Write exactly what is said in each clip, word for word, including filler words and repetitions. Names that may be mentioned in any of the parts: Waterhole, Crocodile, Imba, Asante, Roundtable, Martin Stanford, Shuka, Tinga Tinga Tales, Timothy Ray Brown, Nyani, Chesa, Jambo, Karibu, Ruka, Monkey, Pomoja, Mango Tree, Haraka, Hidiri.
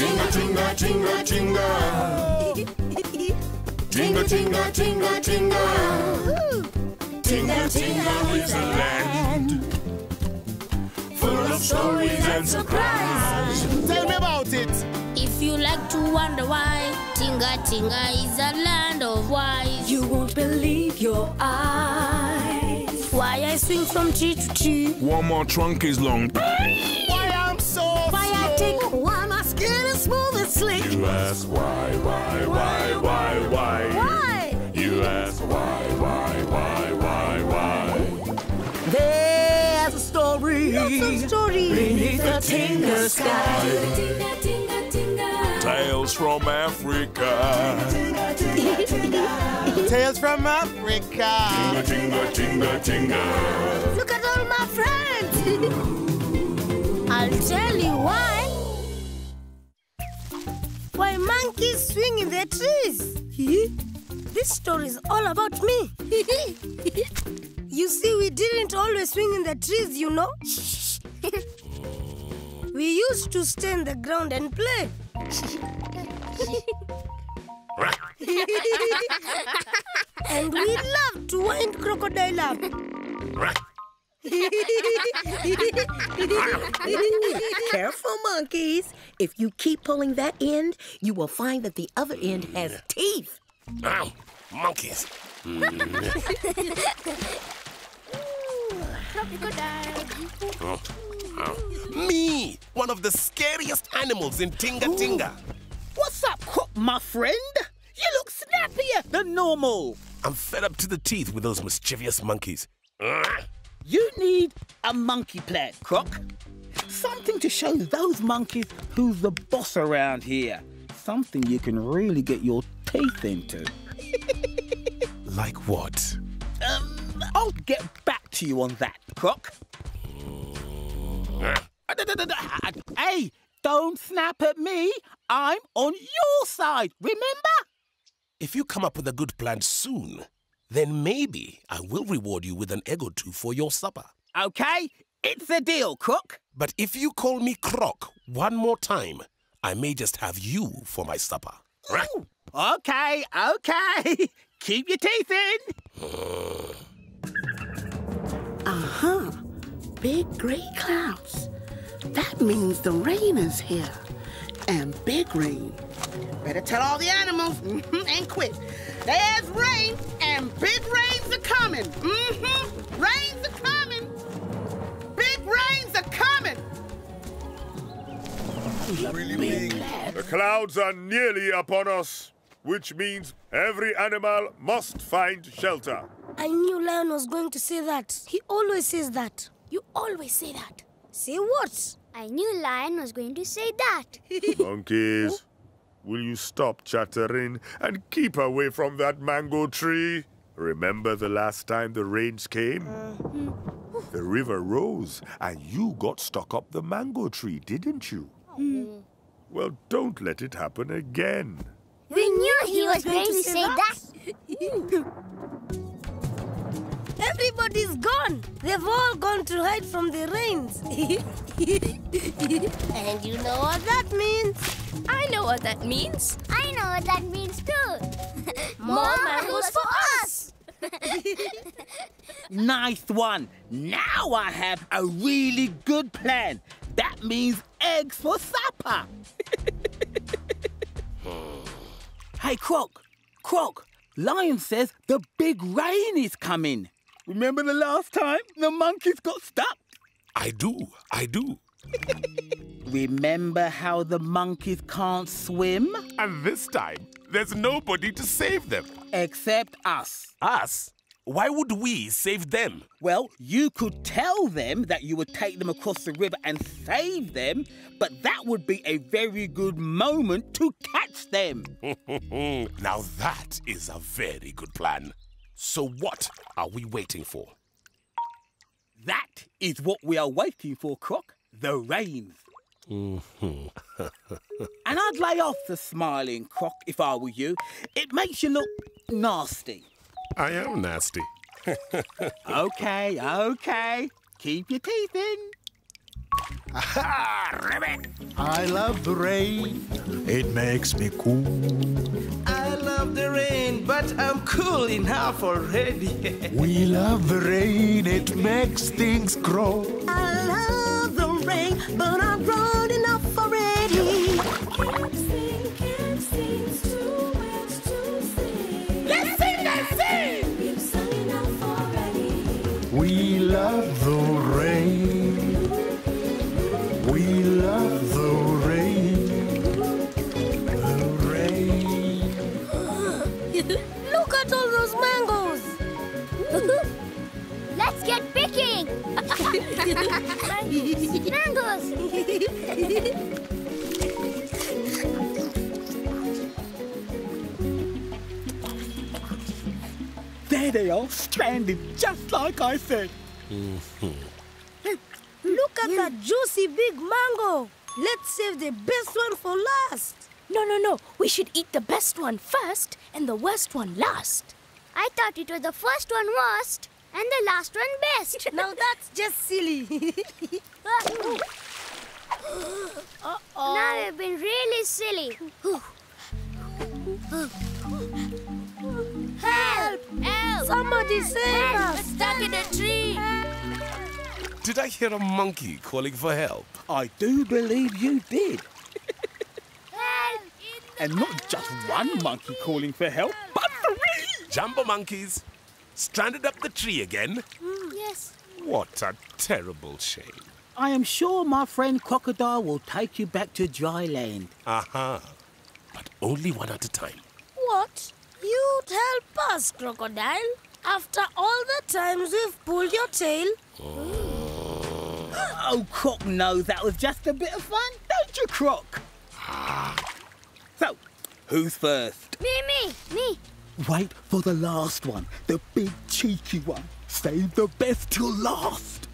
Tinga tinga tinga tinga. Tinga tinga tinga tinga. Tinga tinga is a land full of stories and surprise. Tell me about it. If you like to wonder why Tinga Tinga is a land of wise, you won't believe your eyes. Why I swing from tree to tree, one more trunk is long. Why I'm so Why slow. I take Why my skin is smooth and slick. You ask why, why, why, why, why. Why? You ask why, why, why, why, why. There's a story. Lots of stories beneath the Tinga sky. Tinga, tinga, tinga. Tales from Africa. Tinga, tinga, tinga. Tales from Africa. Tinga, tinga, tinga, tinga. Look at all my friends. I'll tell you why. Why monkeys swing in their trees? This story is all about me. You see, we didn't always swing in the trees, you know. We used to stay in the ground and play. And we loved to wind Crocodile up. Careful, monkeys. If you keep pulling that end, you will find that the other end has teeth. Ow, monkeys. Oh, oh. Me, one of the scariest animals in Tinga Tinga. Ooh. What's up, my friend? You look snappier than normal. I'm fed up to the teeth with those mischievous monkeys. You need a monkey plan, Croc. Something to show those monkeys who's the boss around here. Something you can really get your teeth into. Like what? Um, I'll get back to you on that, Croc. Hey, don't snap at me. I'm on your side, remember? If you come up with a good plan soon, then maybe I will reward you with an egg or two for your supper. Okay, it's a deal, Croc. But if you call me Croc one more time, I may just have you for my supper. Ooh. Okay, okay. Keep your teeth in. Uh-huh. Big grey clouds. That means the rain is here. And big rain. Better tell all the animals, mm-hmm, and quit. There's rain, and big rains are coming. Mm-hmm. Rains are coming. Big rains are coming. Really big clouds. The clouds are nearly upon us, which means every animal must find shelter. I knew Lion was going to say that. He always says that. You always say that. Say what? I knew Lion was going to say that. Monkeys, will you stop chattering and keep away from that mango tree? Remember the last time the rains came? Uh, the river rose and you got stuck up the mango tree, didn't you? Mm. Well, don't let it happen again. We knew he was going to say that. Everybody's gone. They've all gone to hide from the rains. And you know what that means. I know what that means. I know what that means too. More mangoes for us. Nice one. Now I have a really good plan. That means eggs for supper. Hey, Croc, Croc, Lion says the big rain is coming. Remember the last time the monkeys got stuck? I do, I do. Remember how the monkeys can't swim? And this time, there's nobody to save them. Except us. Us? Why would we save them? Well, you could tell them that you would take them across the river and save them, but that would be a very good moment to catch them. Now that is a very good plan. So what are we waiting for? That is what we are waiting for, Croc. The rains. Mm-hmm. And I'd lay off the smiling, Croc, if I were you. It makes you look nasty. I am nasty. Okay, okay. Keep your teeth in. Aha! Ribbit! I love the rain. It makes me cool. I love the rain, but I'm cool enough already. We love the rain. It makes things grow. I love the rain, but I'm grown enough already. Can't sing, can't sing, it's too wet to sing. Let's sing, let's sing! We've sung enough already. We love the rain. We love the rain, the rain. Look at all those mangoes. Let's get picking. Mangoes. There they are, stranded, just like I said. Look at that juicy big mango. Let's save the best one for last. No, no, no. We should eat the best one first and the worst one last. I thought it was the first one worst and the last one best. Now that's just silly. Uh-oh. Now we've been really silly. Help! Help! Somebody save us! Stuck in a tree. Did I hear a monkey calling for help? I do believe you did. Help! And not just one monkey calling for help, but three! Jambo monkeys, stranded up the tree again. Mm, yes. What a terrible shame. I am sure my friend Crocodile will take you back to dry land. Aha. But only one at a time. What? You'd help us, Crocodile, after all the times we've pulled your tail. Oh. Oh, Croc, no, that was just a bit of fun, don't you, Croc? So, who's first? Me, me, me. Wait for the last one, the big cheeky one. Save the best till last.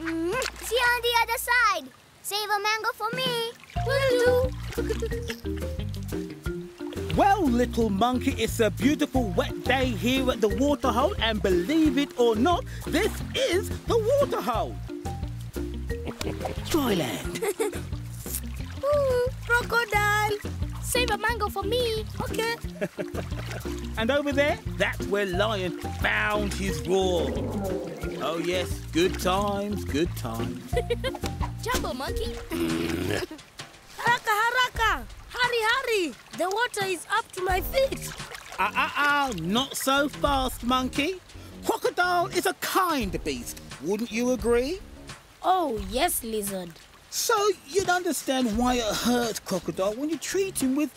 Mm-hmm. See you on the other side. Save a mango for me. Will do. Well, little monkey, it's a beautiful wet day here at the waterhole, and believe it or not, this is the waterhole. Dryland. Ooh, Crocodile. Save a mango for me. Okay. And over there, that's where Lion found his roar. Oh, yes. Good times, good times. Jambo monkey. Haraka, haraka. Hurry, hurry. The water is up to my feet. Ah, ah, ah. Not so fast, monkey. Crocodile is a kind beast. Wouldn't you agree? Oh, yes, lizard. So you'd understand why it hurts Crocodile when you treat him with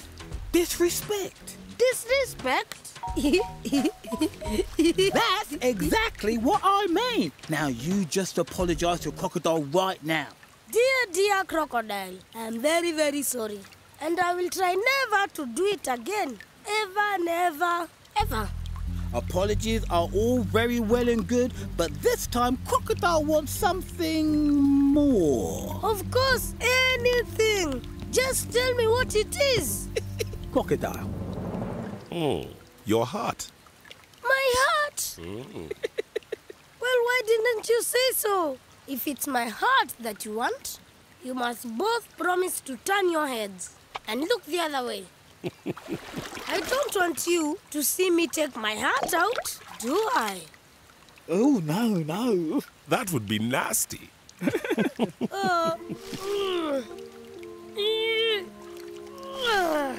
disrespect. Disrespect? That's exactly what I mean. Now you just apologise to Crocodile right now. Dear, dear Crocodile, I'm very, very sorry. And I will try never to do it again. Ever, never, ever. Apologies are all very well and good, but this time Crocodile wants something more. Of course, anything. Just tell me what it is. Crocodile. Oh, your heart. My heart? Mm. Well, why didn't you say so? If it's my heart that you want, you must both promise to turn your heads and look the other way. I don't want you to see me take my heart out, do I? Oh, no, no. That would be nasty. uh, mm, mm, uh,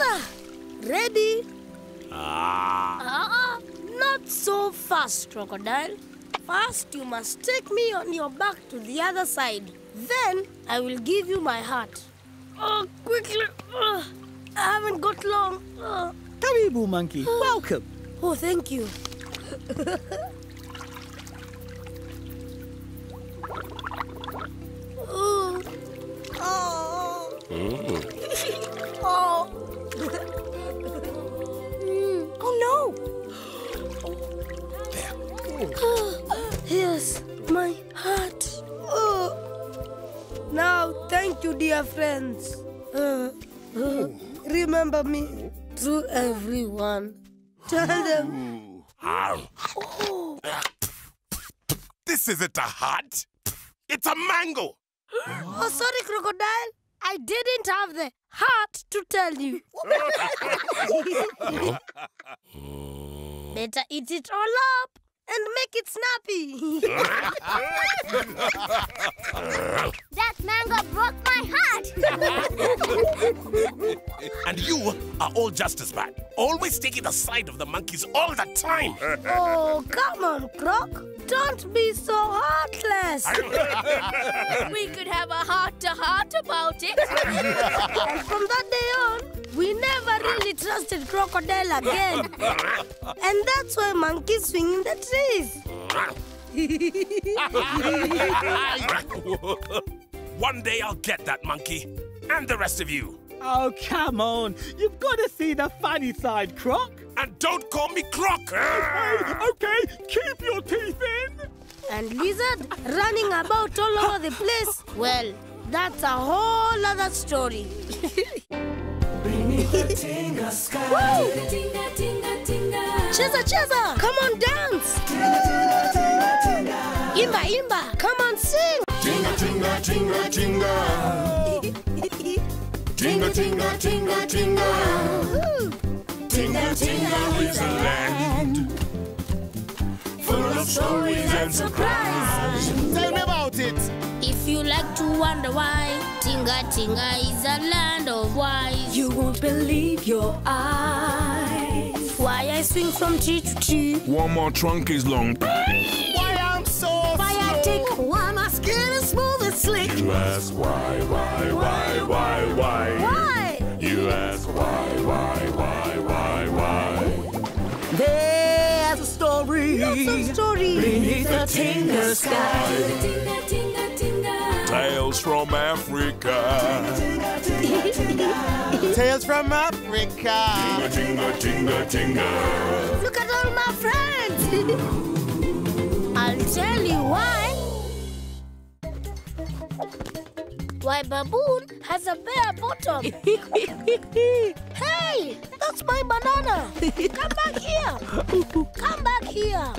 uh, ready? Ah. Uh, uh, not so fast, Crocodile. First, you must take me on your back to the other side. Then, I will give you my heart. Oh, quickly. Uh. I haven't got long. Uh. Karibu, monkey. Oh. Welcome. Oh, thank you. Oh. Oh. Mm. Oh. Mm. Oh, no. Here's my heart. Oh. Now, thank you, dear friends. Uh. Uh. Remember me to everyone. Tell them. Oh. This isn't a heart. It's a mango. Oh, sorry, Crocodile. I didn't have the heart to tell you. Better eat it all up and make it snappy. That mango broke my heart. And you are all just as bad. Always taking the side of the monkeys all the time. Oh, come on, Croc. Don't be so heartless. We could have a heart-to-heart about it. And from that day on, we never really trusted Crocodile again. And that's why monkeys swing in the trees. One day I'll get that monkey and the rest of you. Oh, come on. You've got to see the funny side, Croc. And don't call me Croc. Oh, okay, keep your teeth in. And lizard running about all over the place. Well, that's a whole other story. Bring me the tinga sky. Woo! Tinga, tinga, tinga. Chesa, chesa. Come on, dance. Tinga, tinga, tinga, tinga. Imba, imba. Come on, sing. Tinga, tinga, tinga, tinga. Tinga, tinga, tinga, tinga. Tinga, tinga is a land full of stories and surprise. Tell me about it. If you like to wonder why, Tinga Tinga is a land of wise. You won't believe your eyes. Why I swing from tree to tree. One more trunk is long. Why I'm so why slow. I take why my skin is smooth and slick. You ask why, why, why, why. Why? Why? You ask why, why, why, why, why? There's a story. Lots of stories. Beneath the tinga sky. Tinga, tinga, tinga. Tales from Africa. Tinga, tinga, tinga. Tales from Africa. Tinga, tinga, tinga, tinga. Look at all my friends. I'll tell you why. Why baboon has a bare bottom? Hey, that's my banana. Come back here. Come back here.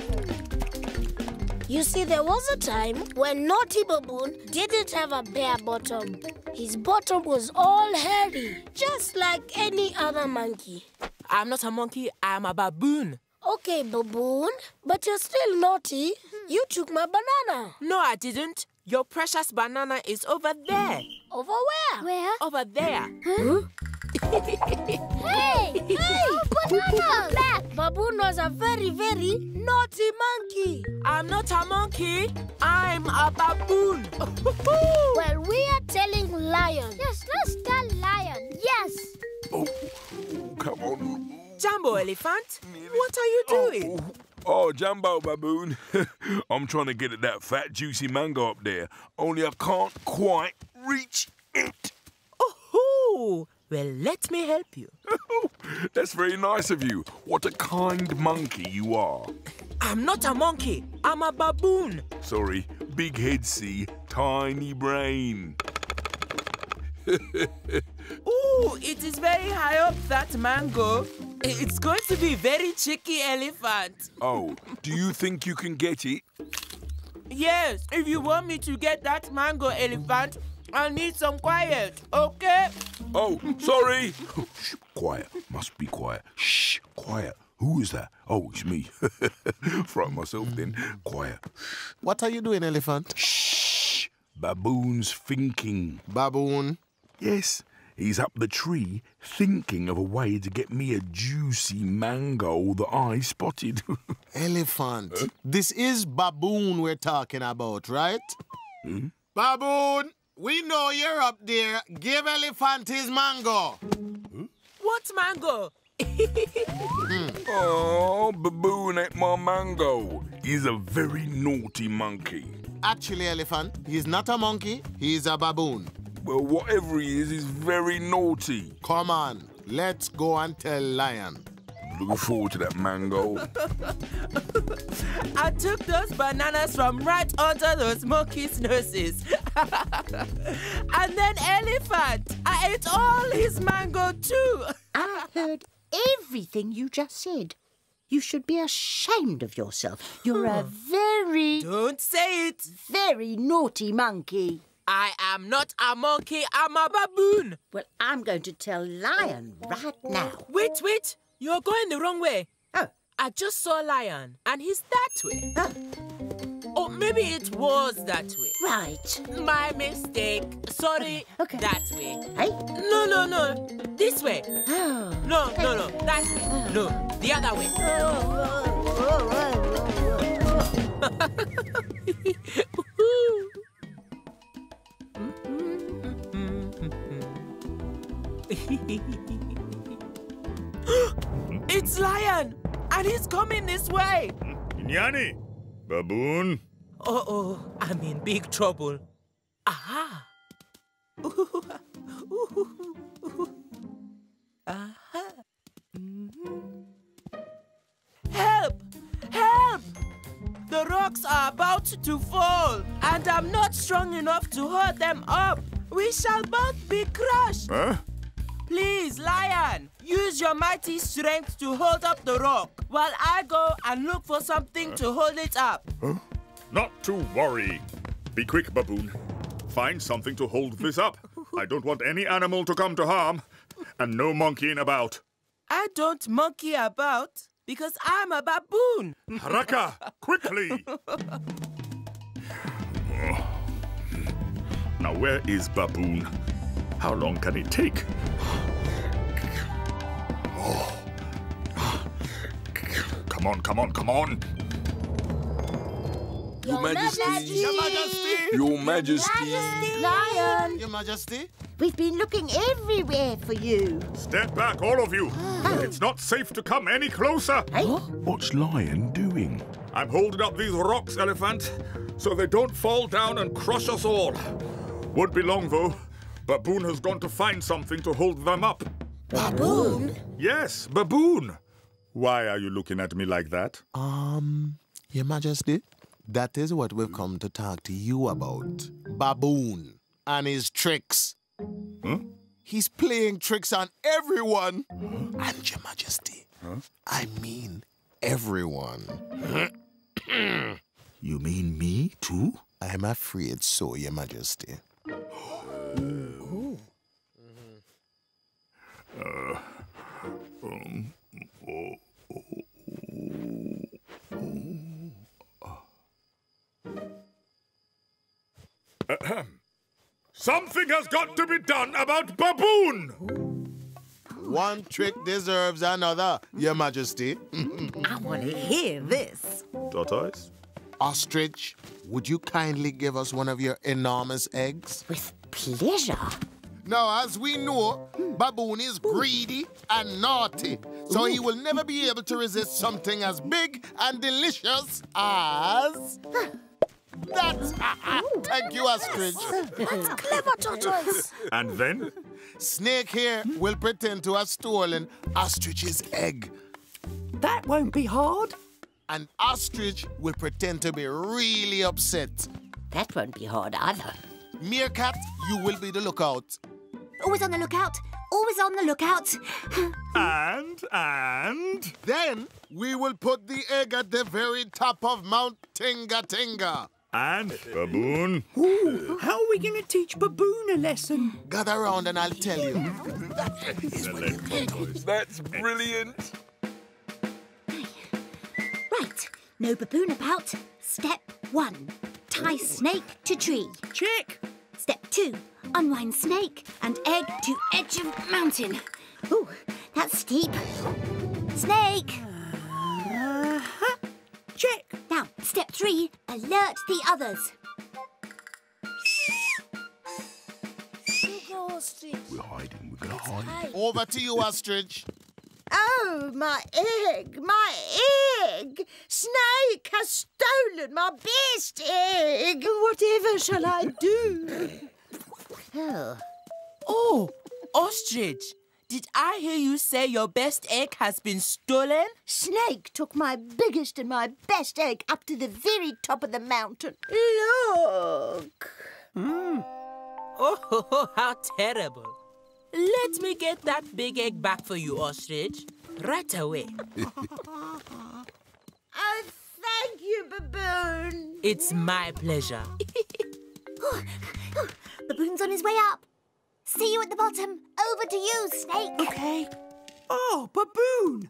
You see, there was a time when naughty baboon didn't have a bare bottom. His bottom was all hairy, just like any other monkey. I'm not a monkey, I'm a baboon. Okay, baboon, but you're still naughty. You took my banana. No, I didn't. Your precious banana is over there. Over where? Where? Over there. Huh? Hey! Hey! Banana! Black! Baboon was a very, very naughty monkey. I'm not a monkey. I'm a baboon. Well, we are telling lion. Yes, let's tell lion. Yes. Oh, come on. Jambo elephant, what are you doing? Oh. Oh, Jambo baboon, I'm trying to get at that fat, juicy mango up there, only I can't quite reach it. Oh, well, let me help you. That's very nice of you. What a kind monkey you are. I'm not a monkey. I'm a baboon. Sorry, big head C, tiny brain. Oh, it is very high up, that mango. It's going to be very tricky, elephant. Oh, do you think you can get it? Yes, if you want me to get that mango, elephant, I need some quiet, okay? Oh, sorry. Oh, shh, quiet, must be quiet. Shh, quiet. Who is that? Oh, it's me. Frightened myself then. Quiet. What are you doing, elephant? Shh, baboon's thinking. Baboon? Yes. He's up the tree thinking of a way to get me a juicy mango that I spotted. Elephant, huh? This is baboon we're talking about, right? Hmm? Baboon, we know you're up there. Give elephant his mango. Huh? What mango? mm. Oh, baboon ate my mango. He's a very naughty monkey. Actually, elephant, he's not a monkey. He's a baboon. Well, whatever he is, he's very naughty. Come on, let's go and tell lion. Looking forward to that mango. I took those bananas from right under those monkeys' noses. And then elephant. I ate all his mango too. I heard everything you just said. You should be ashamed of yourself. You're a very... Don't say it. Very naughty monkey. I am not a monkey, I'm a baboon. Well, I'm going to tell Lion right now. Wait, wait. You're going the wrong way. Oh. I just saw Lion, and he's that way. Oh. Oh, maybe it was that way. Right. My mistake. Sorry. Okay. That way. Hey? No, no, no. This way. Oh. No, no, no. That way. Oh. No, the other way. It's Lion, and he's coming this way. Nyani. Baboon? Uh-oh, I'm in big trouble. Aha! Aha! Help! Help! The rocks are about to fall, and I'm not strong enough to hold them up. We shall both be crushed. Huh? Please, Lion, use your mighty strength to hold up the rock while I go and look for something uh, to hold it up. Huh? Not to worry. Be quick, Baboon. Find something to hold this up. I don't want any animal to come to harm. And no monkeying about. I don't monkey about because I'm a baboon. Haraka, quickly! Now, where is Baboon? How long can it take? Oh. Come on, come on, come on! Your, Your Majesty. Majesty! Your Majesty! Your Majesty! Lion! Your Majesty! We've been looking everywhere for you. Step back, all of you! Oh. It's not safe to come any closer! Hey? What's Lion doing? I'm holding up these rocks, Elephant, so they don't fall down and crush us all. Won't be long, though. Baboon has gone to find something to hold them up. Baboon? Yes, Baboon. Why are you looking at me like that? Um, Your Majesty, that is what we've come to talk to you about. Baboon and his tricks. Huh? He's playing tricks on everyone. Huh? And Your Majesty, huh? I mean everyone. You mean me too? I'm afraid so, Your Majesty. Uh, um, oh, oh, oh, oh. Something has got to be done about Baboon! One trick deserves another, Your Majesty. I want to hear this. Tortoise? Ostrich, would you kindly give us one of your enormous eggs? With pleasure. Now, as we know, Baboon is greedy and naughty, so he will never be able to resist something as big and delicious as... that. Thank you, Ostrich. That's clever, Tortoise. And then? Snake here will pretend to have stolen Ostrich's egg. That won't be hard. And Ostrich will pretend to be really upset. That won't be hard either. Meerkat, you will be the lookout. Always on the lookout. Always on the lookout. and, and... Then we will put the egg at the very top of Mount Tinga Tinga. And Baboon. Ooh, how are we going to teach Baboon a lesson? Gather around and I'll tell you. That's brilliant. Right, no Baboon about. Step one, tie snake to tree. Check. Step two, unwind snake and egg to edge of mountain. Ooh, that's steep. Snake! Uh-huh. Check. Now, step three, alert the others. Sugar Ostrich. We're hiding, we're going to hide. Over to you, Ostrich. Oh, my egg, my egg! Snake has stolen my best egg! Whatever shall I do? Oh. Oh, Ostrich, did I hear you say your best egg has been stolen? Snake took my biggest and my best egg up to the very top of the mountain. Look! Mm. Oh, how terrible! Let me get that big egg back for you, Ostrich. Right away. Oh, thank you, Baboon. It's my pleasure. Oh, The boon's on his way up. See you at the bottom. Over to you, Snake. Okay. Oh, Baboon!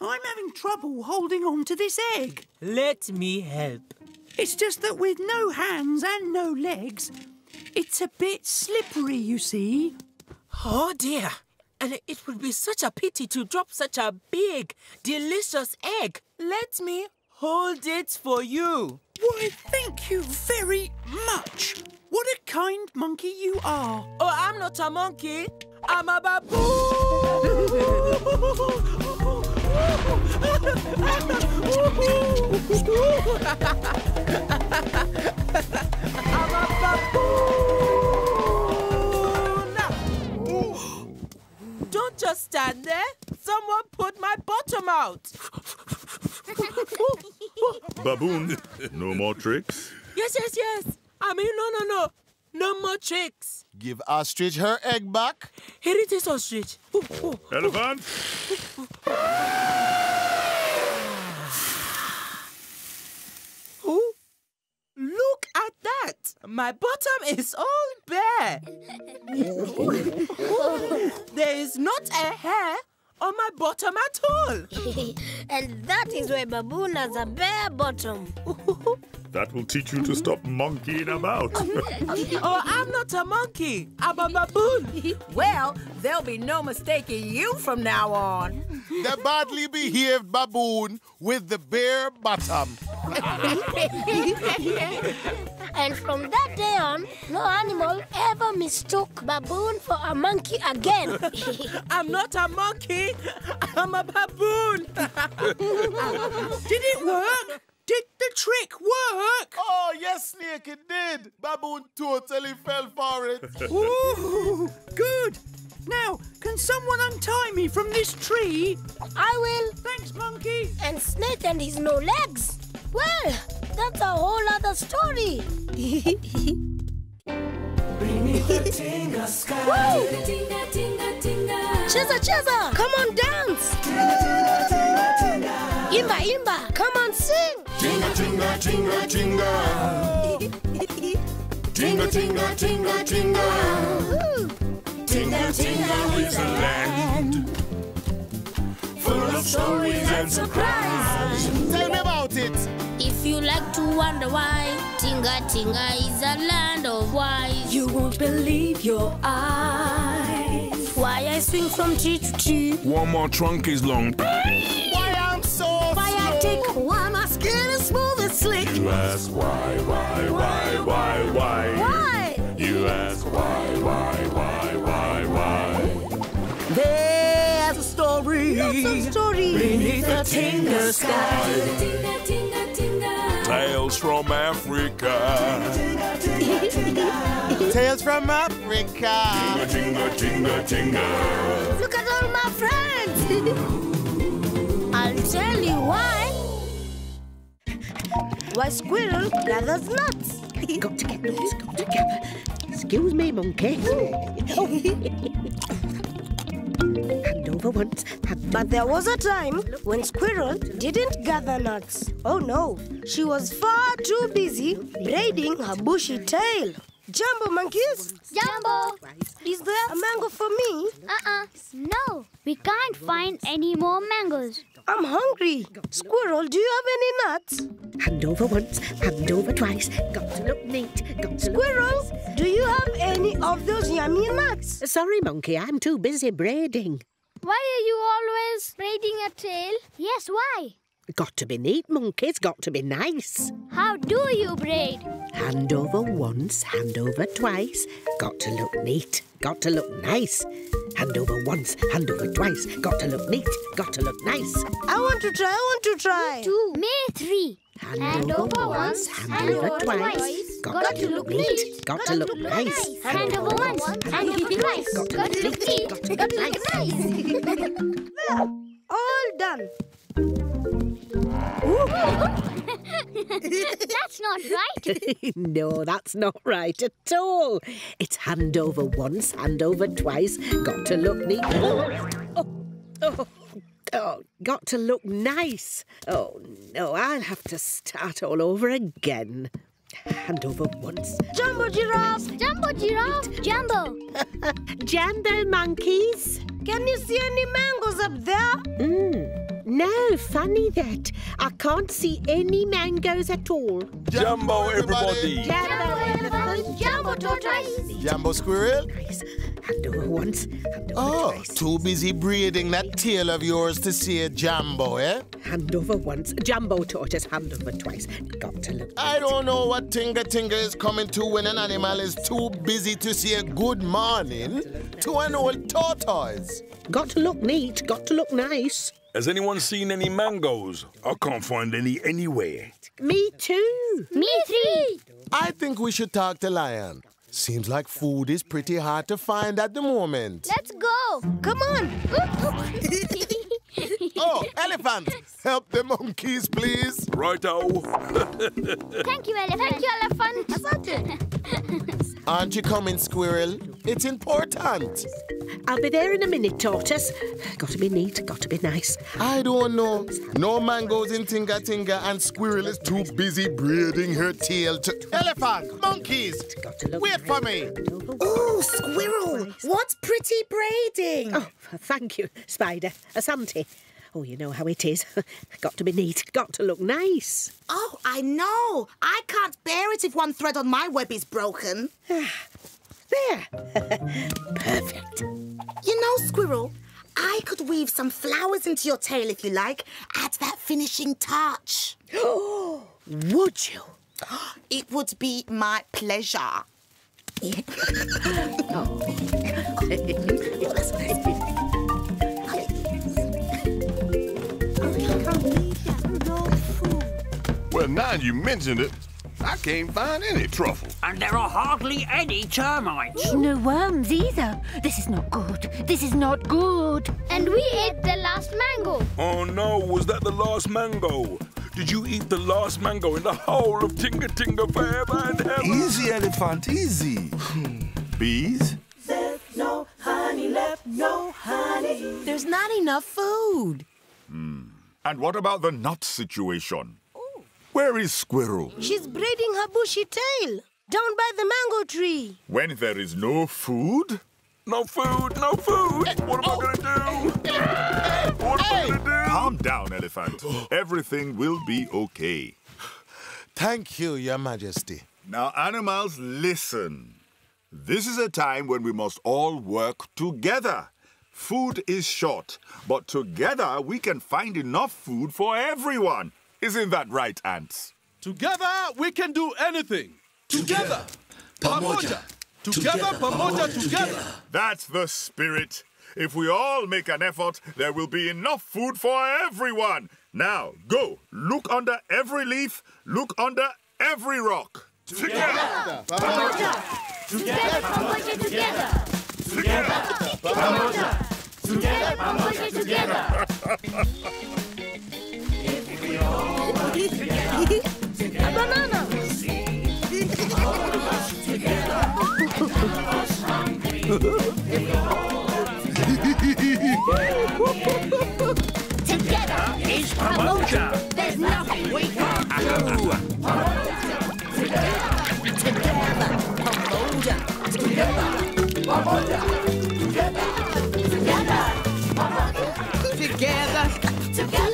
I'm having trouble holding on to this egg. Let me help. It's just that with no hands and no legs, it's a bit slippery, you see. Oh, dear. And it would be such a pity to drop such a big, delicious egg. Let me hold it for you. Why, thank you very much. What a kind monkey you are. Oh, I'm not a monkey. I'm a baboon. I'm a baboon. Don't just stand there. Someone put my bottom out. Baboon, no more tricks? Yes, yes, yes. I mean, no, no, no. No more tricks. Give Ostrich her egg back. Here it is, Ostrich. Ooh, ooh, Elephant. Ooh, ooh. Ooh. Look at that. My bottom is all bare. There is not a hair on my bottom at all. And that is why Baboon has a bare bottom. That will teach you to stop monkeying about. Oh, I'm not a monkey. I'm a baboon. Well, there'll be no mistaking you from now on. The badly behaved baboon with the bare bottom. And from that day on, no animal ever mistook baboon for a monkey again. I'm not a monkey. I'm a baboon. Did it work? Did the trick work? Oh, yes, Snake, it did. Baboon totally fell for it. Ooh, good. Now, can someone untie me from this tree? I will. Thanks, Monkey. And Snake and his no legs. Well, that's a whole other story. Bring me the tinga sky. Woo! Tinga, tinga, tinga. Chesa, chesa, come on, dance. Tinga, tinga, tinga, tinga. Imba, imba, come on, sing. Tinga, tinga, tinga, tinga. Tinga, tinga, tinga, tinga. Tinga, tinga is a land full of stories and surprise. Tell me about it. If you like to wonder why Tinga Tinga is a land of wise, you won't believe your eyes. Why I swing from tree to tree, why my trunk is long, why I'm so why slow. I take, why my skin is smooth and slick. You ask why, why, why, why, why, why? You ask why, why, why, why, why? There's a story, lots of stories beneath the tinga sky. Tinga, tinga, tinga. Tales from Africa. Tinga, tinga, tinga, tinga. Tales from Africa. Tinga, tinga, tinga, tinga. Look at all my friends. I'll tell you why. Why squirrel gathers nuts. Got to get nuts, got to get. Excuse me, monkey. Hand over once. But there was a time when Squirrel didn't gather nuts. Oh no, she was far too busy braiding her bushy tail. Jambo, monkeys! Jambo! Is there a mango for me? Uh-uh. No, we can't find any more mangoes. I'm hungry. Squirrel, do you have any nuts? Hand over once, hand over twice. Got to look neat. Got to Squirrel, look. Do you have any of those yummy nuts? Sorry, monkey, I'm too busy braiding. Why are you always braiding a tail? Yes, why? Got to be neat, monkey. It's got to be nice. How do you braid? Hand over once, hand over twice. Got to look neat. Got to look nice. Hand over once, hand over twice. Got to look neat. Got to look nice. I want to try. I want to try. Me too. Me three. Hand, hand over, over once, hand, hand over, over twice. twice. Got, got to look neat. Got, got to look nice. Hand over once, hand over twice. Got to look neat. Got to look nice. There. All done. That's not right. No, that's not right at all. It's hand over once, hand over twice. Got to look neat. Oh, oh, oh, oh, got to look nice. Oh, no, I'll have to start all over again. Hand over once. Jumbo giraffe! Jumbo giraffe! Jumbo! Jambo monkeys! Can you see any mangoes up there? Mm. No, funny that. I can't see any mangoes at all. Jumbo, everybody! Jumbo, everybody! Jumbo, tortoise! Jumbo, squirrel! Nice. Hand over once. Hand over oh, twice. Too busy braiding that tail of yours to see a Jumbo, eh? Hand over once. Jumbo, tortoise. Hand over twice. Got to look. I don't know what Tinga Tinga is coming to when an animal is too busy to say a good morning to an old tortoise. Got to look neat, got to look nice. Has anyone seen any mangoes? I can't find any anywhere. Me too. Me too. I think we should talk to Lion. Seems like food is pretty hard to find at the moment. Let's go. Come on. Oh, elephant. Help the monkeys, please. Righto. Thank you, elephant. Thank you, elephant. Asante. Aren't you coming, squirrel? It's important. I'll be there in a minute, tortoise. Gotta be neat, gotta be nice. I don't know. No mangoes in Tinga Tinga, and squirrel is too busy braiding her tail to... Elephant! Monkeys! Wait for me! Oh, squirrel! What's pretty braiding? Oh, thank you, spider. Asante. Oh, you know how it is. Got to be neat, got to look nice. Oh, I know. I can't bear it if one thread on my web is broken. There. Perfect. You know, squirrel, I could weave some flowers into your tail if you like. Add that finishing touch. Oh, would you? It would be my pleasure. Oh. Well, now you mentioned it, I can't find any truffle. And there are hardly any termites. No worms either. This is not good. This is not good. And we ate the last mango. Oh, no. Was that the last mango? Did you eat the last mango in the whole of Tinga Tinga forever and ever? Easy, elephant, easy. Bees? There's no honey left, no honey. There's not enough food. Hmm. And what about the nut situation? Where is Squirrel? She's braiding her bushy tail down by the mango tree. When there is no food? No food, no food! Uh, what am oh. I going to do? Uh, what am hey. I going to do? Calm down, elephant. Everything will be okay. Thank you, Your Majesty. Now, animals, listen. This is a time when we must all work together. Food is short, but together we can find enough food for everyone. Isn't that right, ants? Together, we can do anything. Together. Pomoja. Together, Pomoja, together. That's the spirit. If we all make an effort, there will be enough food for everyone. Now, go. Look under every leaf. Look under every rock. Together. Pomoja. Together, Pomoja, together. Together, Pomoja. Together, Pomoja, together. A banana! Together is Pomoja! There's nothing we can't do! Together! Together! Pomoja! Together! Pomoja! Together! Together! Pomoja! Together! Together!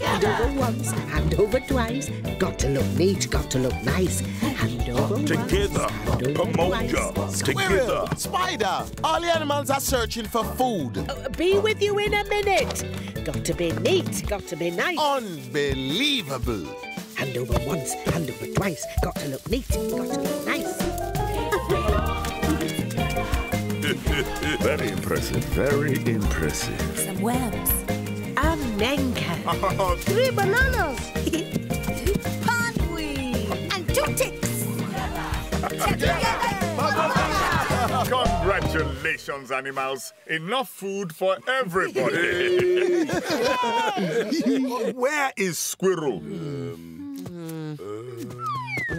Hand over once, hand over twice. Got to look neat, got to look nice. Hand over once, together, Pomoja, together. Spider, all the animals are searching for food. Uh, be with you in a minute. Got to be neat, got to be nice. Unbelievable. Hand over once, hand over twice. Got to look neat, got to look nice. Very impressive, very impressive. Some worms. A mango. Oh. Three bananas. Pondweed. And two ticks. Together. Congratulations, animals. Enough food for everybody. Where is Squirrel? Um, uh...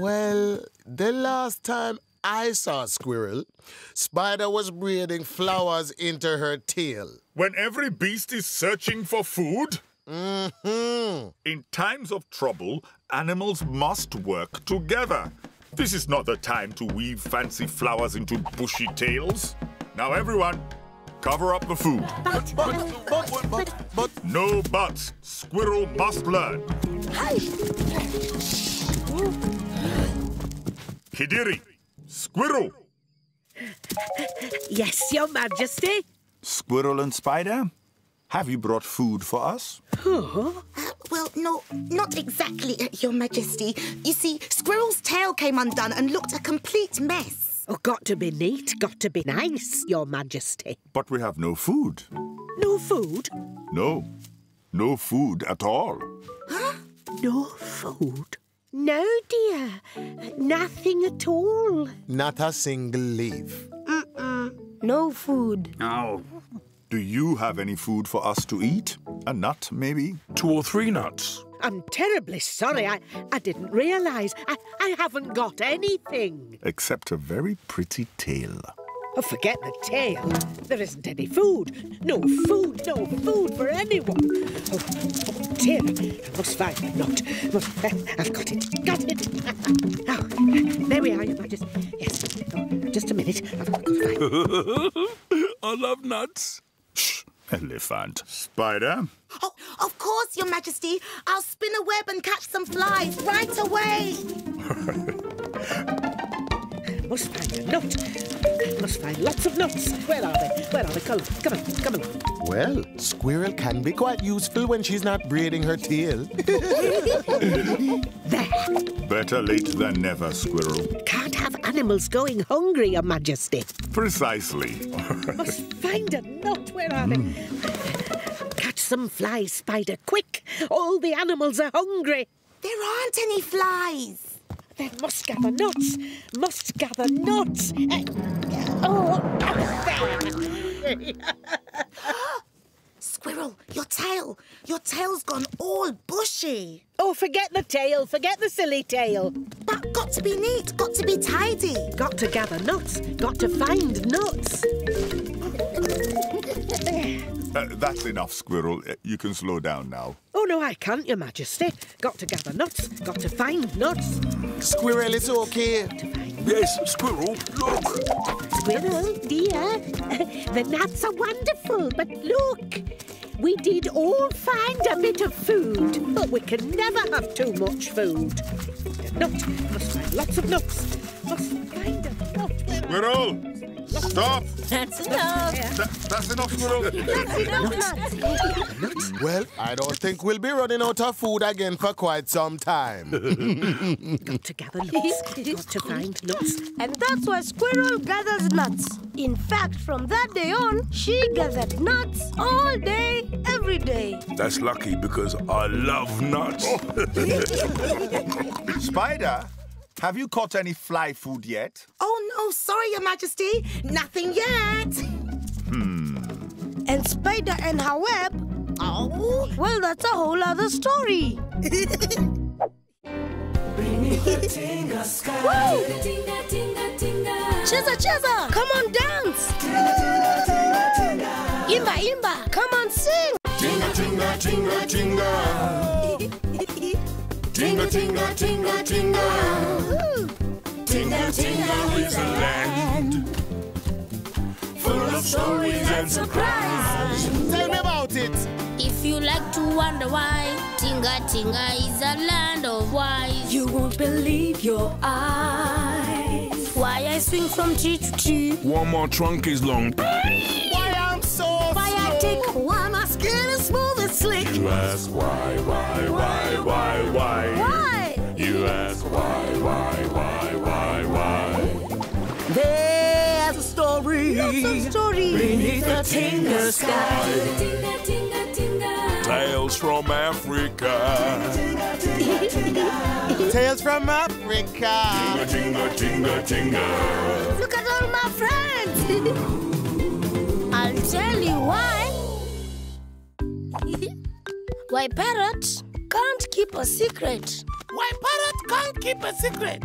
Well, the last time I saw Squirrel, Spider was braiding flowers into her tail. When every beast is searching for food, Mm-hmm. In times of trouble, animals must work together. This is not the time to weave fancy flowers into bushy tails. Now everyone, cover up the food. But, but, but, but, but, but. No buts. Squirrel must learn. Hi. Hidiri, squirrel. Yes, Your Majesty. Squirrel and spider, have you brought food for us? Huh? Uh, well, no, not exactly, Your Majesty. You see, Squirrel's tail came undone and looked a complete mess. Oh, got to be neat, got to be nice, Your Majesty. But we have no food. No food? No. No food at all. Huh? No food? No, dear. Nothing at all. Not a single leaf. Mm-mm. No food. No. Do you have any food for us to eat? A nut, maybe? Two or three nuts. I'm terribly sorry. I, I didn't realise. I, I haven't got anything. Except a very pretty tail. Oh, forget the tail. There isn't any food. No food, no food for anyone. Oh, oh dear, I must find a nut. I've got it, got it. Oh, there we are, Your Majesty. Yes, oh, just a minute. I've got to find. I love nuts. Shh, elephant. Spider? Oh, of course, Your Majesty. I'll spin a web and catch some flies right away. I must find a nut. Must find lots of nuts. Where are they? Where are they? Come on, come on, come on. Well, squirrel can be quite useful when she's not braiding her tail. There. Better late than never, squirrel. Can't have animals going hungry, Your Majesty. Precisely. Must find a nut. Where are they? Mm. Catch some flies, Spider, quick. All the animals are hungry. There aren't any flies. They must gather nuts. Must gather nuts. Uh, oh, there. Squirrel, your tail. Your tail's gone all bushy. Oh, forget the tail. Forget the silly tail. But got to be neat. Got to be tidy. Got to gather nuts. Got to find nuts. Uh, that's enough, Squirrel. Uh, you can slow down now. Oh, no, I can't, Your Majesty. Got to gather nuts. Got to find nuts. Squirrel, it's OK. Yes, Squirrel, look. Squirrel, dear, the nuts are wonderful, but look. We did all find a bit of food, but we can never have too much food. A nut. Must find lots of nuts. Must find a nut. Squirrel! Stop! That's enough. Th that's enough, Squirrel. That's enough. Well, I don't think we'll be running out of food again for quite some time. Got to gather nuts. Got to find nuts. And that's why Squirrel gathers nuts. In fact, from that day on, she gathered nuts all day, every day. That's lucky because I love nuts. Spider, have you caught any fly food yet? Oh, no, sorry, Your Majesty. Nothing yet. Hmm. And Spider and her web? Oh. Well, that's a whole other story. Bring me the tinga sky. Woo! Tinga, tinga, tinga. Chesa, chesa. Come on, dance. Tinga, tinga, tinga, tinga. Imba, imba. Come on, sing. Tinga, tinga, tinga, tinga. Tinga, tinga, tinga, tinga. Ooh. Tinga, tinga is a land full of stories and surprise. Tell me about it. If you like to wonder why, Tinga, tinga is a land of wise. You won't believe your eyes. Why I swing from tree to tree. One more trunk is long. Why I'm so Why I take Why my skin is smooth and slick. You ask why, why, why, why, why? Why? You ask why, why, why, why, why? There's a story. Lots of stories. Beneath the tinga sky. Tinga, tinga, tinga. Tales from Africa. Tinga, tinga, tinga. Tales from Africa. Tinga, tinga, tinga, tinga. Look at all my friends. I'll tell you why. Why parrot can't keep a secret. Why parrot can't keep a secret.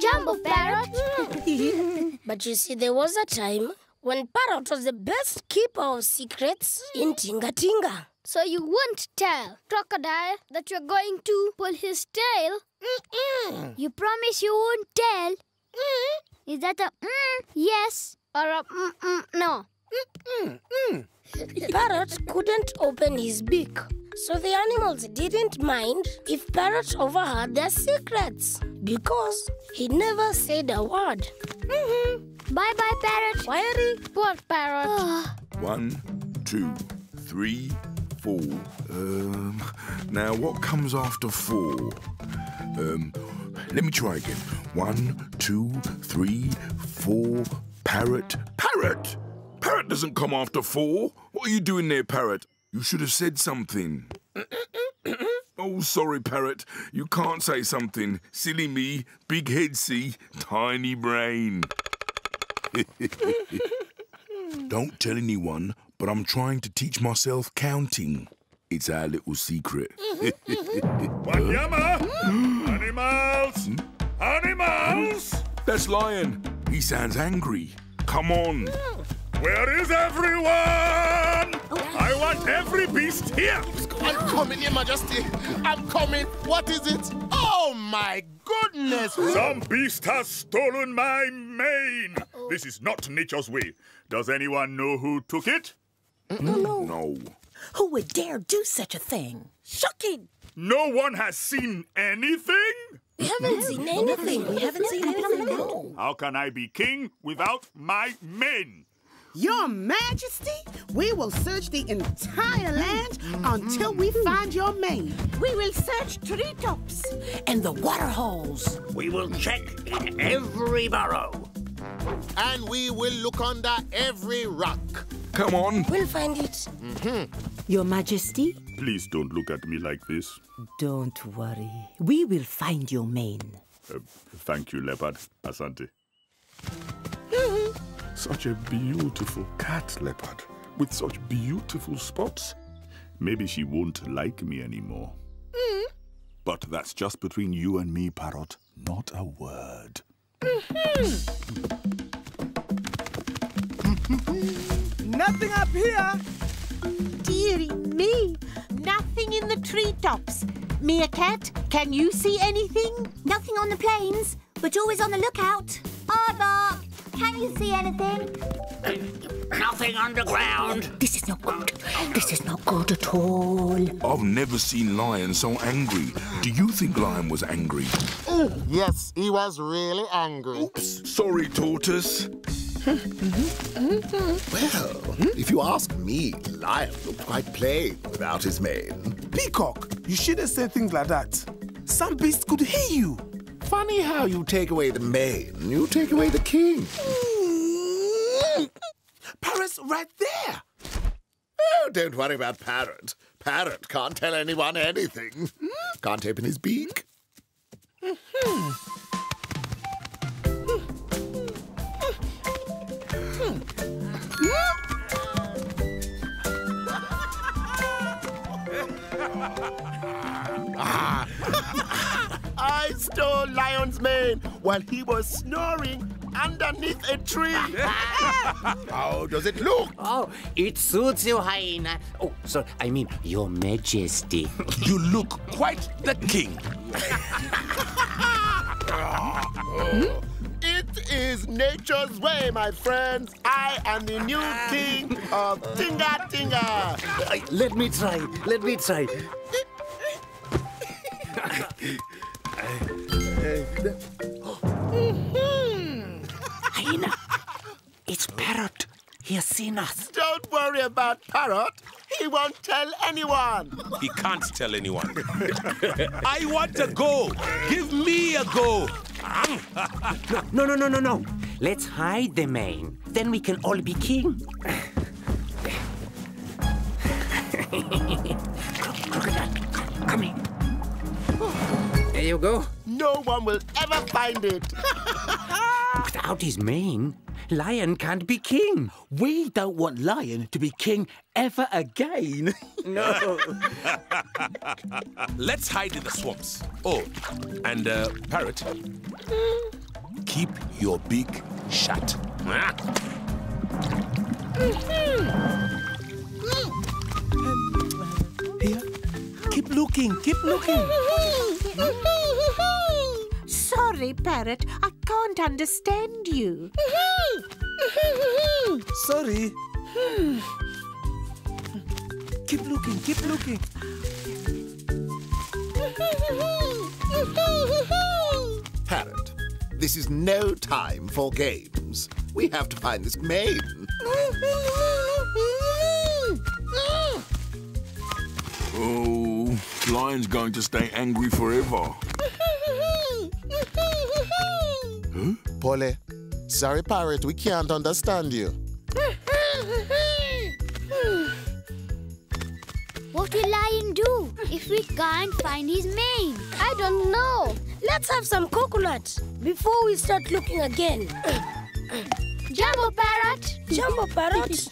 Jumbo parrot. But you see, there was a time when Parrot was the best keeper of secrets in Tinga Tinga. So you won't tell Crocodile that you're going to pull his tail? Mm-mm. You promise you won't tell? Mm. Is that a mm yes or a mm, -mm no? Mm-mm. Mm. Parrot couldn't open his beak, so the animals didn't mind if Parrot overheard their secrets because he never said a word. Mm-hmm. Bye-bye, Parrot. Why, poor Parrot. Oh. One, two, three, four. Um, now what comes after four? Um, let me try again. One, two, three, four. Parrot, Parrot. Parrot doesn't come after four. What are you doing there, Parrot? You should have said something. Oh, sorry, Parrot. You can't say something. Silly me, big head see, tiny brain. Don't tell anyone, but I'm trying to teach myself counting. It's our little secret. Wanyama! Animals! Animals! That's Lion. He sounds angry. Come on. Where is everyone? I want every beast here. I'm coming, Your Majesty. I'm coming. What is it? Oh, my goodness. Some beast has stolen my mane. This is not nature's way. Does anyone know who took it? No, no. No. Who would dare do such a thing? Shocking. No one has seen anything? We haven't seen anything. We haven't seen anything. No. How can I be king without my mane? Your Majesty, we will search the entire land until we find your mane. We will search treetops and the water holes. We will check in every burrow. And we will look under every rock. Come on. We'll find it. Mm-hmm. Your Majesty. Please don't look at me like this. Don't worry. We will find your mane. Uh, thank you, Leopard. Asante. Such a beautiful cat, Leopard, with such beautiful spots. Maybe she won't like me anymore. Mm. But that's just between you and me, Parrot. Not a word. Mm-hmm. Nothing up here. Dearie me. Nothing in the treetops. Meerkat, can you see anything? Nothing on the plains, but always on the lookout. Arbark. Can you see anything? Uh, nothing underground. This is not good. This is not good at all. I've never seen Lion so angry. Do you think Lion was angry? Oh, yes, he was really angry. Oops. Sorry, Tortoise. Well, if you ask me, Lion looked quite plain without his mane. Peacock, you shouldn't say things like that. Some beast could hear you. Funny how you take away the mane, you take away the king. Mm-hmm. Parrot's right there. Oh, don't worry about Parrot. Parrot can't tell anyone anything. Mm-hmm. Can't open his beak. Mm-hmm. I stole Lion's mane while he was snoring underneath a tree. How does it look? Oh, it suits you, hyena. Oh, sorry, I mean, Your Majesty. You look quite the king. Oh. It is nature's way, my friends. I am the new king of Tinga Tinga. Let me try. Let me try. Mm-hmm. Hyena, it's Parrot. He has seen us. Don't worry about Parrot. He won't tell anyone. He can't tell anyone. I want a go. Give me a go. No, no, no, no, no. Let's hide the mane. Then we can all be king. Crocodile, come here. There you go. No one will ever find it. Without his mane, Lion can't be king. We don't want Lion to be king ever again. No. Let's hide in the swamps. Oh, and uh, Parrot, keep your beak shut. Here, keep looking, keep looking. Sorry, parrot, I can't understand you. Sorry. Keep looking, keep looking. Parrot, this is no time for games. We have to find this maiden. Oh, Lion's going to stay angry forever. Huh? Polly, sorry, Parrot, we can't understand you. What will Lion do if we can't find his mane? I don't know. Let's have some coconuts before we start looking again. Jambo Parrot! Jambo Parrot!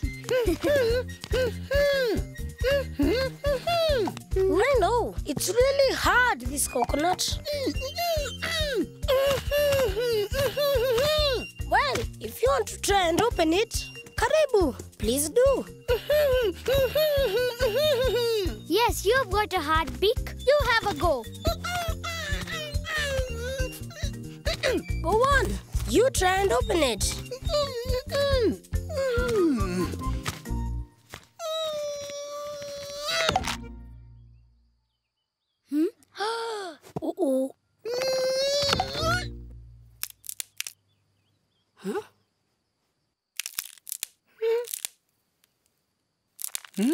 I know, it's really hard, this coconut. Well, if you want to try and open it, Karibu, please do. Yes, you've got a hard beak. You have a go. Go on, you try and open it. Hmm? Uh-oh. Huh? Hmm?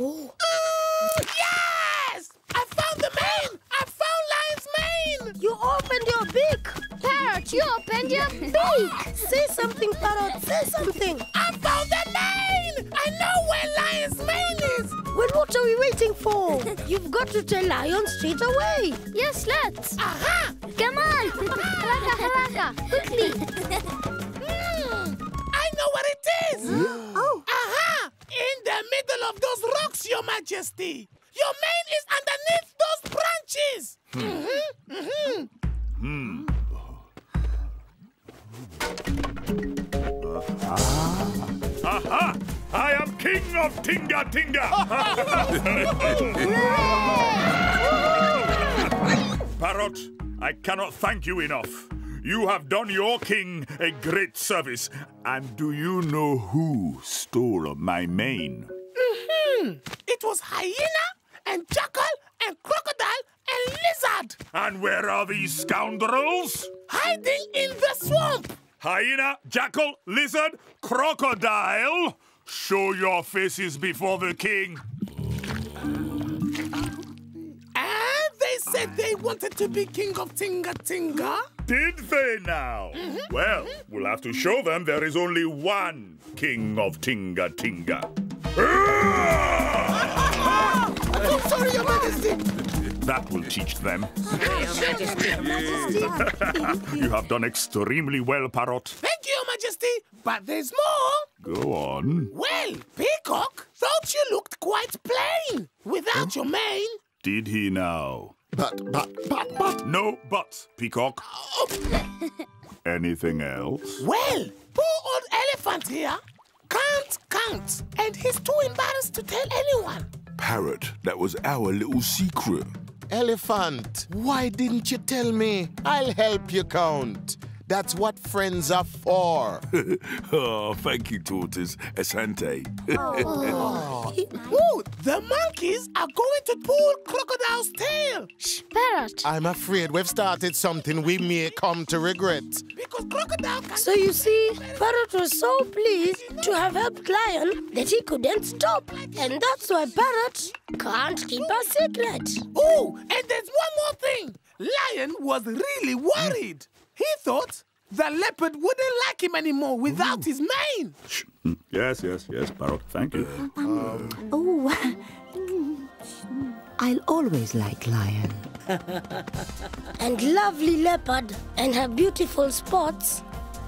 Oh. Mm, yes! I found the mane! I found Lion's mane! You opened your beak! Parrot, you opened your beak! Say something, Parrot, say something! I found the mane! I know where Lion's mane is! Well, what are we waiting for? You've got to tell Lion straight away! Yes, let's! Aha! Come on! Haraka, haraka! Quickly! Mm, I know what it is! Oh! Aha! In the middle of those rocks, Your Majesty! Your mane is underneath those branches! Mm-hmm, mm-hmm. Hmm. Uh-huh. Aha! I am king of Tinga Tinga! Parrot, I cannot thank you enough. You have done your king a great service. And do you know who stole my mane? Mm-hmm. It was hyena and jackal and crocodile and lizard. And where are these scoundrels? Hiding in the swamp. Hyena, jackal, lizard, crocodile. Show your faces before the king. They said they wanted to be king of Tinga Tinga. Did they now? Mm-hmm. Well, mm-hmm. We'll have to show them there is only one king of Tinga Tinga. I'm sorry, Your Majesty. That will teach them. You have done extremely well, Parrot. Thank you, Your Majesty. But there's more. Go on. Well, Peacock thought you looked quite plain without huh? your mane. Did he now? But, but, but, but... No buts, Peacock. Oh. Anything else? Well, poor old elephant here can't count, and he's too embarrassed to tell anyone. Parrot, that was our little secret. Elephant, why didn't you tell me? I'll help you count. That's what friends are for. Oh, thank you, Tortoise. Asante. Oh. Ooh, the monkeys are going to pull Crocodile's tail. Shh, Parrot. I'm afraid we've started something we may come to regret. Because Crocodile can... So you see, Parrot was so pleased to have helped Lion that he couldn't stop. And that's why Parrot can't keep a secret. Oh, and there's one more thing. Lion was really worried. He thought the leopard wouldn't like him anymore without Ooh. his mane. Yes, yes, yes, Parrot. Thank you. Um, um. Oh, I'll always like Lion. And lovely leopard and her beautiful spots.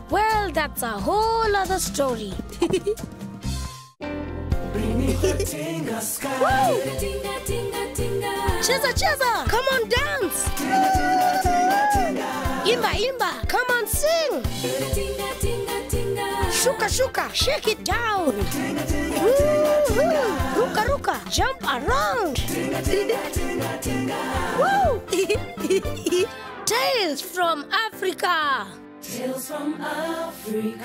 Well, that's a whole other story. Bring me the tinga sky. Woo! Tinga, tinga, tinga. Chesa, chesa, come on, dance. Tinga, tinga, tinga, tinga. Imba, Imba, come on, sing. Tinga, tinga, tinga, tinga. Shuka, shuka, shake it down. Woo-hoo. Ruka, ruka, jump around. Woo! Tales from Africa. Tales from Africa.